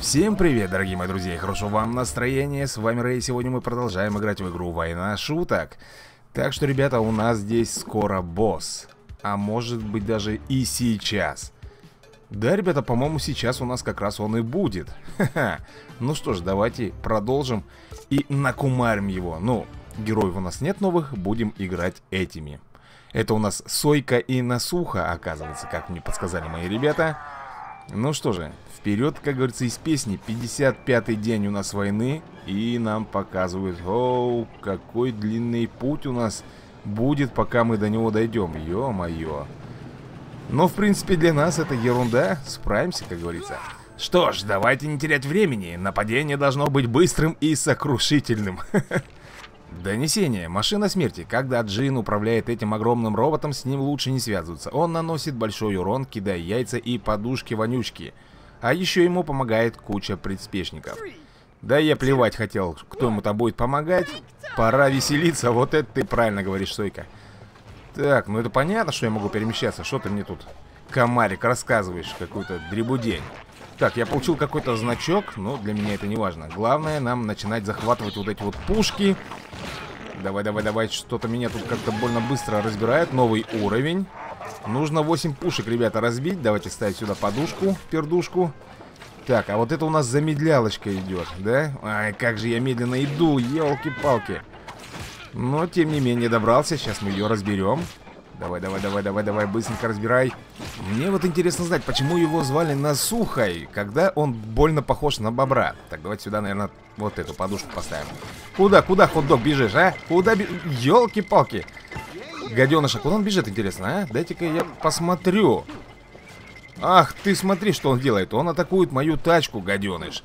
Всем привет, дорогие мои друзья, и хорошо вам настроение, с вами Рэй, сегодня мы продолжаем играть в игру «Война шуток». Так что, ребята, у нас здесь скоро босс, а может быть даже и сейчас. Да, ребята, по-моему, сейчас у нас как раз он и будет. Ха-ха. Ну что ж, давайте продолжим и накумарим его. Ну, героев у нас нет новых, будем играть этими. Это у нас Сойка и Насуха, оказывается, как мне подсказали мои ребята. Ну что же, вперед, как говорится, из песни. 55-й день у нас войны, и нам показывают, оу, какой длинный путь у нас будет, пока мы до него дойдем. Ё-моё. Но, в принципе, для нас это ерунда. Справимся, как говорится. Что ж, давайте не терять времени. Нападение должно быть быстрым и сокрушительным. Донесение. Машина смерти. Когда Джин управляет этим огромным роботом, с ним лучше не связываться. Он наносит большой урон, кидая яйца и подушки-вонючки. А еще ему помогает куча приспешников. Да я плевать хотел, кто ему там будет помогать. Пора веселиться. Вот это ты правильно говоришь, Сойка. Так, ну это понятно, что я могу перемещаться. Что ты мне тут, комарик, рассказываешь какую-то дребедень? Так, я получил какой-то значок, но для меня это не важно. Главное, нам начинать захватывать вот эти вот пушки. Давай, давай, давай, что-то меня тут как-то больно быстро разбирает. Новый уровень. Нужно 8 пушек, ребята, разбить. Давайте ставить сюда подушку, пердушку. Так, а вот это у нас замедлялочка идет, да? Ай, как же я медленно иду, елки-палки. Но, тем не менее, добрался. Сейчас мы ее разберем. Давай, давай, давай, давай, давай, быстренько разбирай. Мне вот интересно знать, почему его звали Насухой, когда он больно похож на бобра. Так, давайте сюда, наверное, вот эту подушку поставим. Куда, куда, хот-дог, бежишь, а? Куда бежишь? Ёлки-палки. Гаденыша, куда он бежит, интересно, а? Дайте-ка я посмотрю. Ах, ты смотри, что он делает. Он атакует мою тачку, гаденыш.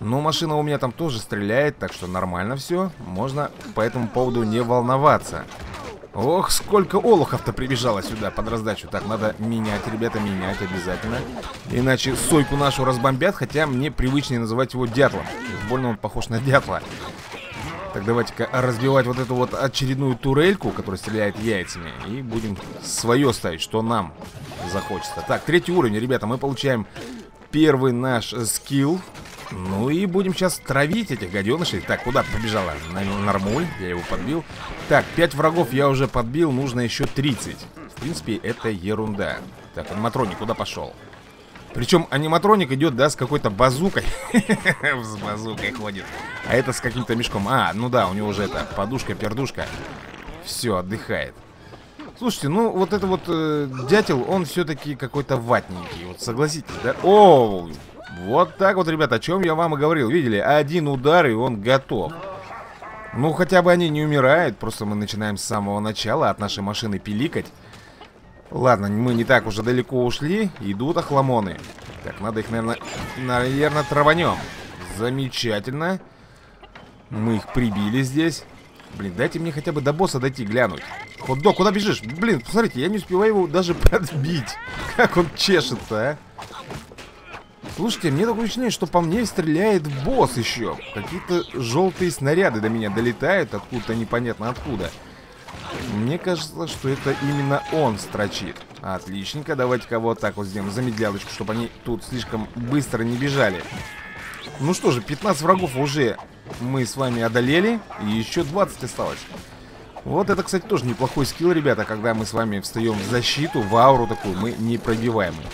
Но машина у меня там тоже стреляет, так что нормально все. Можно по этому поводу не волноваться. Ох, сколько олухов-то прибежало сюда под раздачу. Так, надо менять, ребята, менять обязательно. Иначе Сойку нашу разбомбят, хотя мне привычнее называть его дятлом. Больно он похож на дятла. Так, давайте-ка разбивать вот эту вот очередную турельку, которая стреляет яйцами. И будем свое ставить, что нам захочется. Так, 3-й уровень, ребята, мы получаем первый наш скилл. Ну и будем сейчас травить этих гаденышей. Так, куда побежала? Нормуль, я его подбил. Так, 5 врагов я уже подбил, нужно еще 30. В принципе, это ерунда. Так, аниматроник куда пошел? Причем аниматроник идет, да, с какой-то базукой. С базукой ходит. А это с каким-то мешком. А, ну да, у него уже это, подушка-пердушка. Все, отдыхает. Слушайте, ну вот это вот дятел, он все-таки какой-то ватненький. Вот согласитесь, да? Оу! Вот так вот, ребята, о чем я вам и говорил. Видели? Один удар, и он готов. Ну, хотя бы они не умирают. Просто мы начинаем с самого начала от нашей машины пиликать. Ладно, мы не так уже далеко ушли. Идут охламоны. Так, надо их, наверное, траванем. Замечательно. Мы их прибили здесь. Блин, дайте мне хотя бы до босса дойти глянуть. Хот-дог, куда бежишь? Блин, посмотрите, я не успеваю его даже подбить. Как он чешется, а? Слушайте, мне такое ощущение, что по мне стреляет босс еще. Какие-то желтые снаряды до меня долетают, откуда-то непонятно откуда. Мне кажется, что это именно он строчит. Отличненько, давайте-ка вот так вот сделаем замедлялочку, чтобы они тут слишком быстро не бежали. Ну что же, 15 врагов уже мы с вами одолели, и еще 20 осталось. Вот это, кстати, тоже неплохой скилл, ребята, когда мы с вами встаем в защиту, в ауру такую, мы непробиваемые.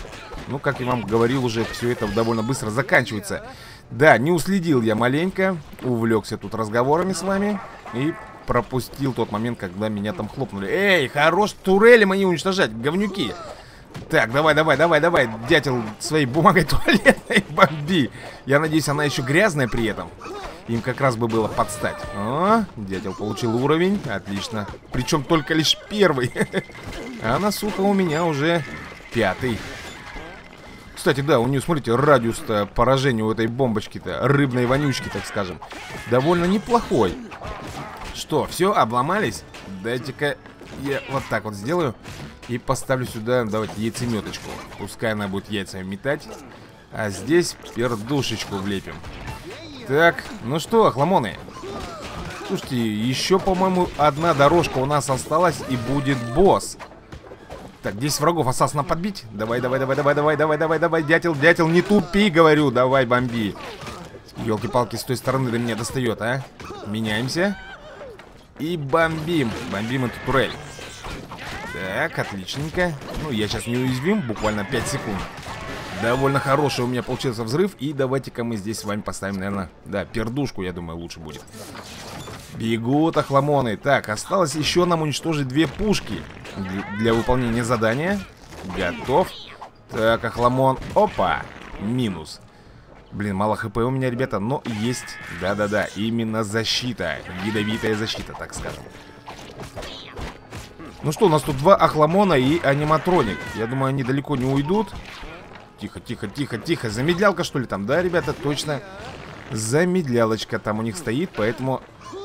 Ну, как я вам говорил уже, все это довольно быстро заканчивается. Да, не уследил я маленько, увлекся тут разговорами с вами и пропустил тот момент, когда меня там хлопнули. Эй, хорош турели мои уничтожать, говнюки. Так, давай, давай, давай, давай, дятел, своей бумагой туалетной бомби. Я надеюсь, она еще грязная при этом. Им как раз бы было подстать. О, дятел получил уровень, отлично. Причем только лишь первый. А Насуха у меня уже 5-й. Кстати, да, у нее, смотрите, радиус-то поражения у этой бомбочки-то, рыбной вонючки, так скажем, довольно неплохой. Что, все, обломались? Дайте-ка я вот так вот сделаю и поставлю сюда, давайте, яйцеметочку. Пускай она будет яйцами метать, а здесь пердушечку влепим. Так, ну что, охламоны? Слушайте, еще, по-моему, одна дорожка у нас осталась и будет босс. Так, 10 врагов, ассасина подбить. Давай, дятел, не тупи, говорю. Давай, бомби. Ёлки-палки, с той стороны до меня достает, а? Меняемся. И бомбим. Бомбим эту турель. Так, отличненько. Ну, я сейчас неуязвим, буквально 5 секунд. Довольно хороший у меня получился взрыв. И давайте-ка мы здесь с вами поставим, наверное, да, пердушку, я думаю, лучше будет. Бегут охламоны. Так, осталось еще нам уничтожить 2 пушки для выполнения задания. Готов. Так, охламон. Опа. Минус. Блин, мало хп у меня, ребята, но есть. Да-да-да, именно защита. Ядовитая защита, так скажем. Ну что, у нас тут 2 охламона и аниматроник. Я думаю, они далеко не уйдут. Тихо. Замедлялка, что ли, там? Да, ребята, точно. Замедлялочка там у них стоит, поэтому...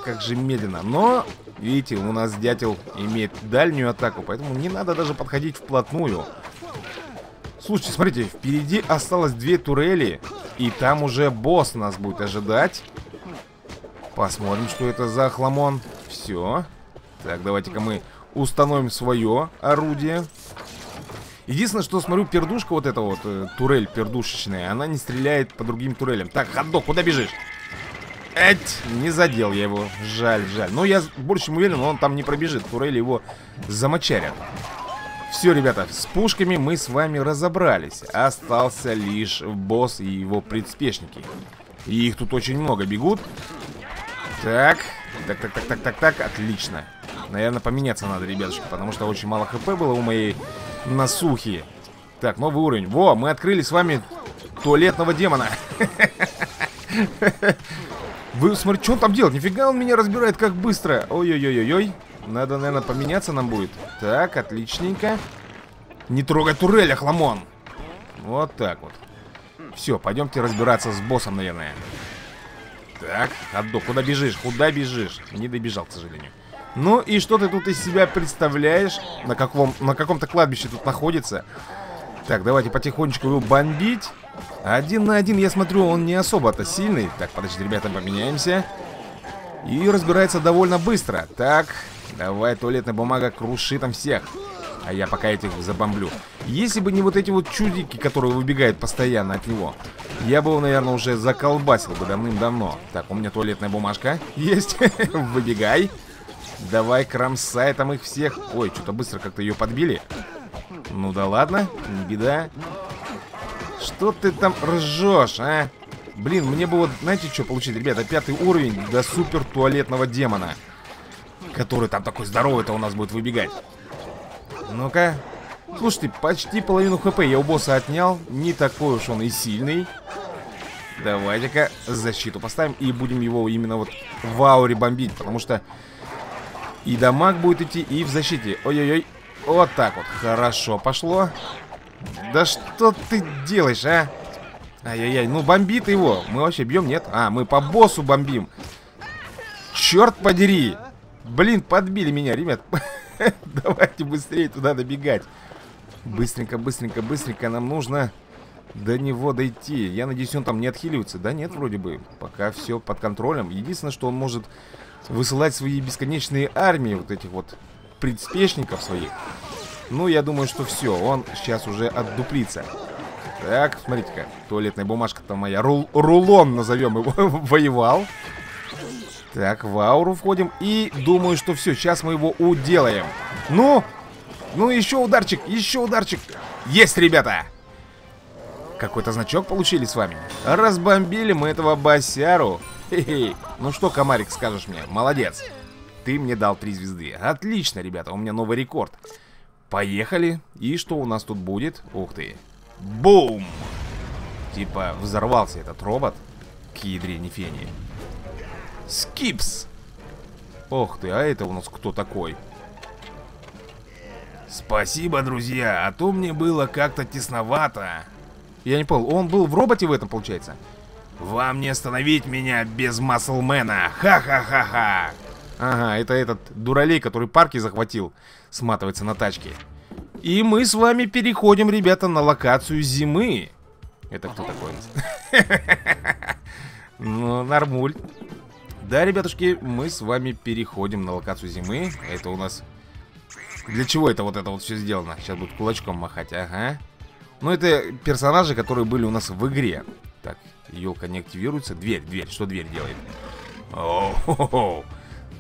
Как же медленно. Но, видите, у нас дятел имеет дальнюю атаку, поэтому не надо даже подходить вплотную. Слушайте, смотрите, впереди осталось 2 турели, и там уже босс нас будет ожидать. Посмотрим, что это за охламон. Все. Так, давайте-ка мы установим свое орудие. Единственное, что смотрю, пердушка вот эта вот, турель пердушечная, она не стреляет по другим турелям. Так, ходок, куда бежишь? Эть, не задел я его, жаль. Но я больше чем уверен, он там не пробежит, турели его замочарят. Все, ребята, с пушками мы с вами разобрались. Остался лишь босс и его приспешники. И их тут очень много бегут. Так, отлично. Наверное, поменяться надо, ребятушки, потому что очень мало хп было у моей насухи. Так, новый уровень. Во, мы открыли с вами туалетного демона. Вы, смотри, что он там делает? Нифига он меня разбирает, как быстро. Ой-ой-ой-ой-ой. Надо, наверное, поменяться нам будет. Так, отличненько. Не трогай турель, охламон. Вот так вот. Все, пойдемте разбираться с боссом, наверное. Так, отдох. Куда бежишь? Куда бежишь? Не добежал, к сожалению. Ну и что ты тут из себя представляешь? На каком-то кладбище тут находится? Так, давайте потихонечку его бомбить. 1 на 1, я смотрю, он не особо-то сильный. Так, подожди, ребята, поменяемся. И разбирается довольно быстро. Так, давай, туалетная бумага, круши там всех. А я пока этих забомблю. Если бы не вот эти вот чудики, которые выбегают постоянно от него, я бы его, наверное, уже заколбасил бы давным-давно. Так, у меня туалетная бумажка есть. Выбегай. Давай, кромсай там их всех. Ой, что-то быстро как-то ее подбили. Ну да ладно, не беда. Что ты там ржешь, а? Блин, мне бы вот, знаете, что получить, ребята? 5 уровень до супер туалетного демона, который там такой здоровый-то у нас будет выбегать. Ну-ка. Слушайте, почти половину хп я у босса отнял. Не такой уж он и сильный. Давайте-ка защиту поставим и будем его именно вот в ауре бомбить, потому что и дамаг будет идти, и в защите. Ой-ой-ой. Вот так вот. Хорошо пошло. Да что ты делаешь, а? Ай-яй-яй, ну бомбит его. Мы вообще бьем, нет? А, мы по боссу бомбим. Черт подери. Блин, подбили меня, ребят. Давайте быстрее туда добегать. Быстренько нам нужно до него дойти. Я надеюсь, он там не отхиливается. Да нет, вроде бы. Пока все под контролем. Единственное, что он может высылать свои бесконечные армии вот этих вот приспешников своих. Ну, я думаю, что все, он сейчас уже отдуплится. Так, смотрите-ка, туалетная бумажка-то моя. Рулон, назовем его, воевал. Так, в ауру входим. И думаю, что все, сейчас мы его уделаем. Ну, еще ударчик. Есть, ребята! Какой-то значок получили с вами. Разбомбили мы этого босяру. Хе-хе. Ну что, комарик, скажешь мне? Молодец. Ты мне дал 3 звезды. Отлично, ребята, у меня новый рекорд. Поехали. И что у нас тут будет? Ух ты. Бум! Типа взорвался этот робот. К ядре не фени. Скипс! Ох ты, а это у нас кто такой? Спасибо, друзья, а то мне было как-то тесновато. Я не понял, он был в роботе в этом, получается? Вам не остановить меня без Масло Мэна. Ха-ха-ха-ха. Ага, это этот дуралей, который парки захватил, сматывается на тачке. И мы с вами переходим, ребята, на локацию зимы. Это кто такой у нас? Ну, нормуль. Да, ребятушки, мы с вами переходим на локацию зимы. Это у нас Для чего это вот все сделано? Сейчас будут кулачком махать, ага. Ну это персонажи, которые были у нас в игре. Так, елка не активируется. Дверь, дверь, что дверь делает? О-хо-хо.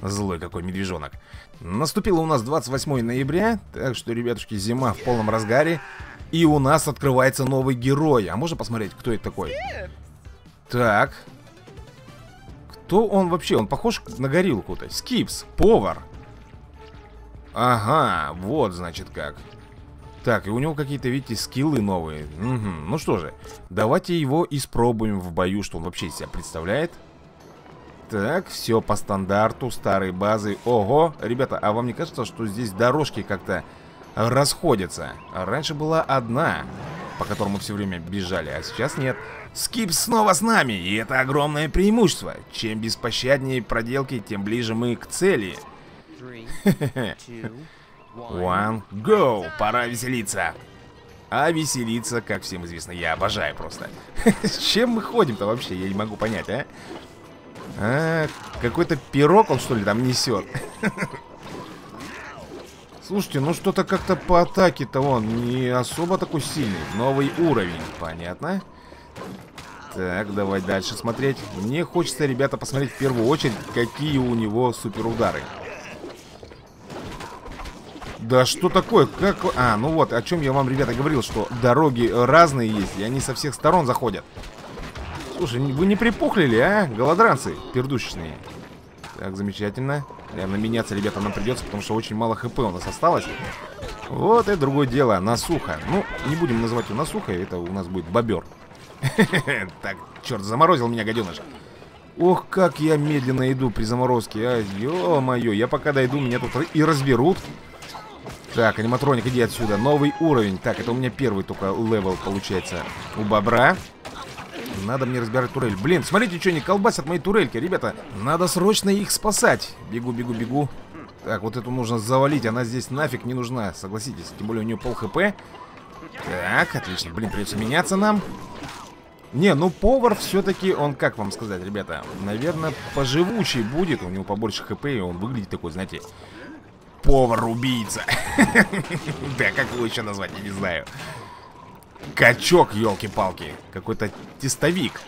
Злой какой медвежонок. Наступило у нас 28 ноября. Так что, ребятушки, зима в полном разгаре. И у нас открывается новый герой. А можно посмотреть, кто это такой? Так. Кто он вообще? Он похож на гориллку-то. Скипс, повар. Ага, вот значит как. Так, и у него какие-то, видите, скиллы новые. Угу. Ну что же, давайте его испробуем в бою, что он вообще из себя представляет. Так, все по стандарту старой базы. Ого, ребята, а вам не кажется, что здесь дорожки как-то расходятся? Раньше была одна, по которой мы все время бежали, а сейчас нет. Скипс снова с нами, и это огромное преимущество. Чем беспощаднее проделки, тем ближе мы к цели. 3, 2, 1, go! Пора веселиться. А веселиться, как всем известно, я обожаю просто. С чем мы ходим-то вообще? Я не могу понять, а? Какой-то пирог он, что ли, там несет? Слушайте, ну что-то как-то по атаке-то он не особо такой сильный. Новый уровень, понятно. Так, давай дальше смотреть. Мне хочется, ребята, посмотреть в первую очередь, какие у него суперудары. Да что такое? Как... А, ну вот, о чем я вам, ребята, говорил, что дороги разные есть, и они со всех сторон заходят. Слушай, вы не припухлили, а? Голодранцы пердушечные. Так, замечательно. Наверное, меняться, ребята, нам придется, потому что очень мало хп у нас осталось. Вот это другое дело, насуха. Ну, не будем называть его насухой, это у нас будет бобер. Так, черт, заморозил меня, гаденыш. Ох, как я медленно иду при заморозке. А, ё-моё, я пока дойду, меня тут и разберут. Так, аниматроник, иди отсюда. Новый уровень. Так, это у меня первый только левел получается у бобра. Надо мне разбирать турель. Блин, смотрите, что они колбасят мои турельки, ребята. Надо срочно их спасать. Бегу, бегу, бегу. Так, вот эту нужно завалить. Она здесь нафиг не нужна, согласитесь. Тем более у нее пол хп. Так, отлично. Блин, придется меняться нам. Не, ну повар все-таки, он, как вам сказать, ребята, наверное, поживучий будет. У него побольше хп, и он выглядит такой, знаете, повар-убийца. Да, как его еще назвать, я не знаю. Качок, елки-палки. Какой-то тестовик.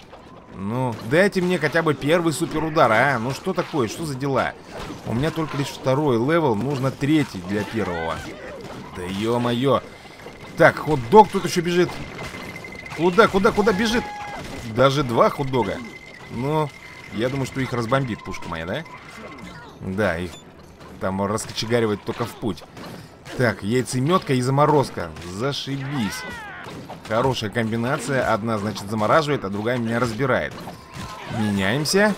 Ну, дайте мне хотя бы первый суперудар, а? Ну что такое, что за дела? У меня только лишь второй левел, нужно третий для первого. Да ё-моё. Так, хот-дог тут еще бежит. Куда, куда, куда бежит? Даже два хот-дога. Ну, я думаю, что их разбомбит пушка моя, да? Да, их там раскочегаривает только в путь. Так, яйцеметка и заморозка. Зашибись. Хорошая комбинация. Одна, значит, замораживает, а другая меня разбирает. Меняемся.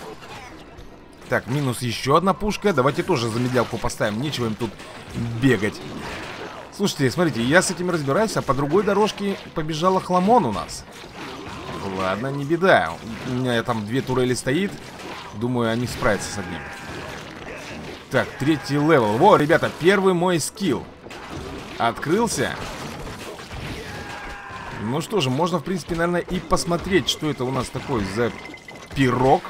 Так, минус еще одна пушка. Давайте тоже замедлялку поставим. Нечего им тут бегать. Слушайте, смотрите, я с этим разбираюсь, а по другой дорожке побежала хламон у нас. Ладно, не беда. У меня там две турели стоит. Думаю, они справятся с одним. Так, третий левел. Во, ребята, первый мой скилл открылся. Ну что же, можно, в принципе, наверное, и посмотреть, что это у нас такой за пирог.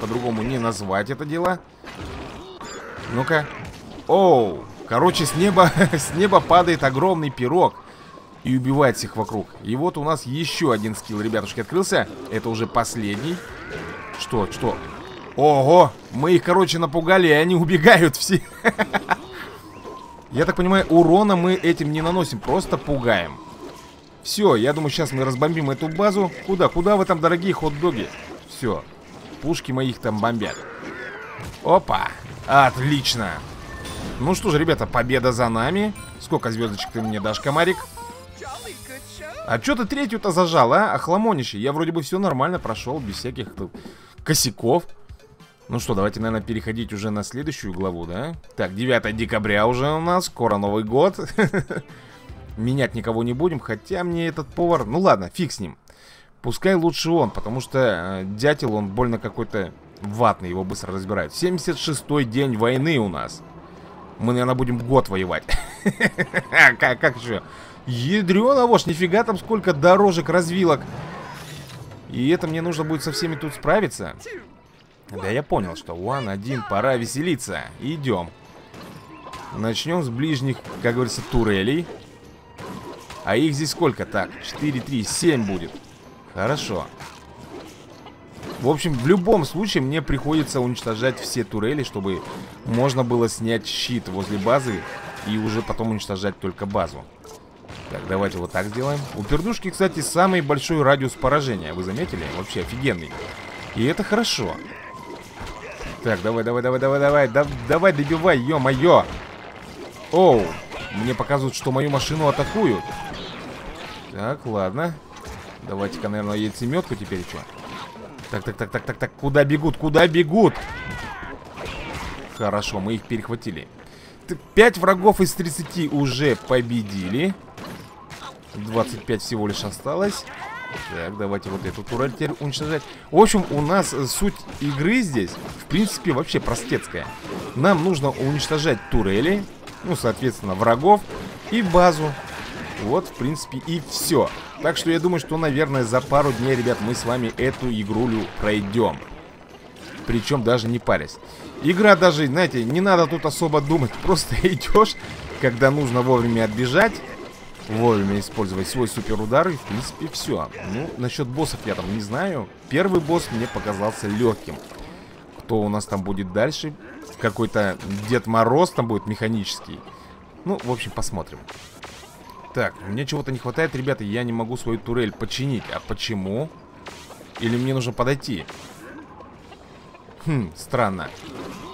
По-другому не назвать это дело. Ну-ка. Оу. Короче, с неба падает огромный пирог и убивает всех вокруг. И вот у нас еще один скилл, ребятушки, открылся. Это уже последний. Что, что? Ого! Мы их, короче, напугали, и они убегают все. Я так понимаю, урона мы этим не наносим, просто пугаем. Все, я думаю, сейчас мы разбомбим эту базу. Куда? Куда вы там, дорогие хот-доги? Все, пушки моих там бомбят. Опа, отлично. Ну что же, ребята, победа за нами. Сколько звездочек ты мне дашь, комарик? А что ты третью-то зажал, а? Охламонище, я вроде бы все нормально прошел, без всяких косяков. Ну что, давайте, наверное, переходить уже на следующую главу, да? Так, 9 декабря уже у нас, скоро Новый год. Менять никого не будем, хотя мне этот повар... Ну ладно, фиг с ним. Пускай лучше он, потому что дятел, он больно какой-то ватный, его быстро разбирают. 76-й день войны у нас. Мы, наверное, будем год воевать. Как же? Ядрёно, вошь, нифига там сколько дорожек, развилок. И это мне нужно будет со всеми тут справиться. Да я понял, что 1-1, пора веселиться. Идем. Начнем с ближних, как говорится, турелей. А их здесь сколько? Так, 4, 3, 7 будет. Хорошо. В общем, в любом случае мне приходится уничтожать все турели, чтобы можно было снять щит возле базы и уже потом уничтожать только базу. Так, давайте вот так сделаем. У пердушки, кстати, самый большой радиус поражения. Вы заметили? Вообще офигенный. И это хорошо. Так, давай, добивай, ё-моё. Оу, мне показывают, что мою машину атакуют. Так, ладно. Давайте-ка, наверное, яйцеметку теперь еще. Так, куда бегут, Хорошо, мы их перехватили. 5 врагов из 30 уже победили. 25 всего лишь осталось. Так, давайте вот эту турель теперь уничтожать. В общем, у нас суть игры здесь, в принципе, вообще простецкая. Нам нужно уничтожать турели, ну, соответственно, врагов и базу. Вот, в принципе, и все. Так что я думаю, что, наверное, за пару дней, ребят, мы с вами эту игрулю пройдем. Причем даже не парясь. Игра даже, знаете, не надо тут особо думать. Просто идешь, когда нужно вовремя отбежать. Вовремя использовать свой суперудар, и в принципе все. Ну, насчет боссов я там не знаю. Первый босс мне показался легким. Кто у нас там будет дальше? Какой-то Дед Мороз там будет механический. Ну, в общем, посмотрим. Так, мне чего-то не хватает, ребята. Я не могу свою турель починить. А почему? Или мне нужно подойти? Хм, странно.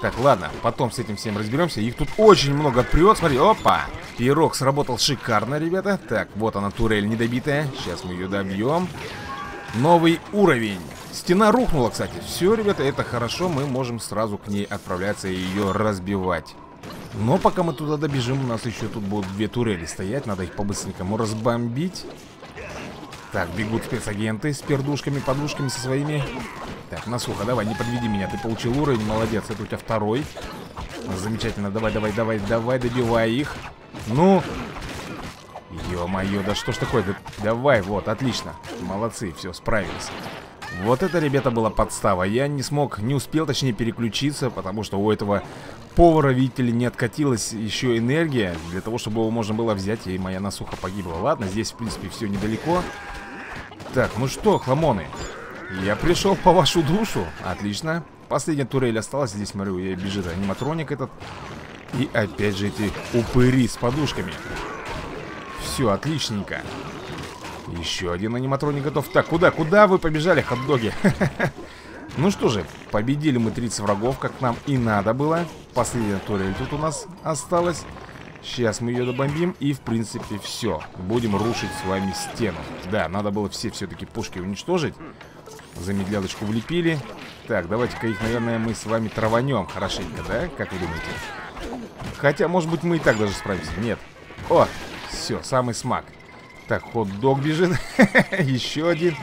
Так, ладно, потом с этим всем разберемся. Их тут очень много прет, смотри, опа. Пирог сработал шикарно, ребята. Так, вот она, турель недобитая. Сейчас мы ее добьем. Новый уровень. Стена рухнула, кстати. Все, ребята, это хорошо. Мы можем сразу к ней отправляться и ее разбивать. Но пока мы туда добежим, у нас еще тут будут 2 турели стоять. Надо их по-быстренькому разбомбить. Так, бегут спецагенты с пердушками, подушками со своими. Так, насухо, давай, не подведи меня. Ты получил уровень, молодец, это у тебя второй. Замечательно, давай, добивай их. Ну, ё-моё, да что ж такое, да, давай, вот, отлично. Молодцы, все, справились. Вот это, ребята, была подстава. Я не смог, не успел, точнее, переключиться, потому что у этого повара, видите ли, не откатилась еще энергия для того, чтобы его можно было взять, и моя насуха погибла. Ладно, здесь, в принципе, все недалеко. Так, ну что, хламоны, я пришел по вашу душу. Отлично. Последняя турель осталась. Здесь, смотрю, бежит аниматроник этот. И опять же эти упыри с подушками. Все, отличненько. Еще один аниматроник готов. Так, куда? Куда вы побежали, хот-доги? Ну что же, победили мы 30 врагов, как нам и надо было. Последняя турель тут у нас осталась. Сейчас мы ее добомбим, и в принципе все. Будем рушить с вами стену. Да, надо было все-таки пушки уничтожить. Замедлялочку влепили. Так, давайте-ка их, наверное, мы с вами траванем хорошенько, да? Как вы думаете? Хотя, может быть, мы и так даже справимся. Нет. О, все, самый смак. Так, хот-дог бежит. Еще один.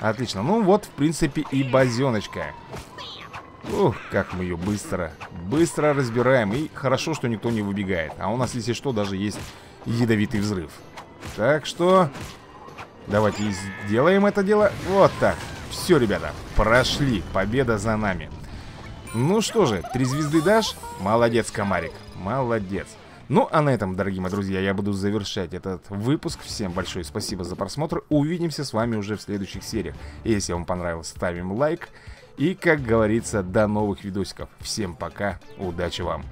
Отлично. Ну вот, в принципе, и базеночка. Ух, как мы ее быстро разбираем. И хорошо, что никто не выбегает. А у нас, если что, даже есть ядовитый взрыв. Так что давайте сделаем это дело. Вот так. Все, ребята, прошли. Победа за нами. Ну что же, 3 звезды дашь? Молодец, комарик, молодец. Ну, а на этом, дорогие мои друзья, я буду завершать этот выпуск. Всем большое спасибо за просмотр. Увидимся с вами уже в следующих сериях. Если вам понравилось, ставим лайк. И, как говорится, до новых видосиков. Всем пока, удачи вам.